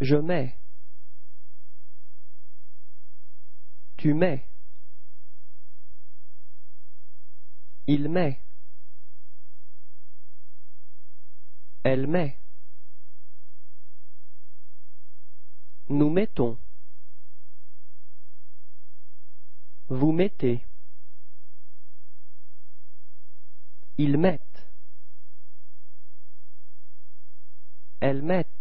Je mets. Tu mets. Il met. Elle met. Nous mettons. Vous mettez. Ils mettent. Elles mettent.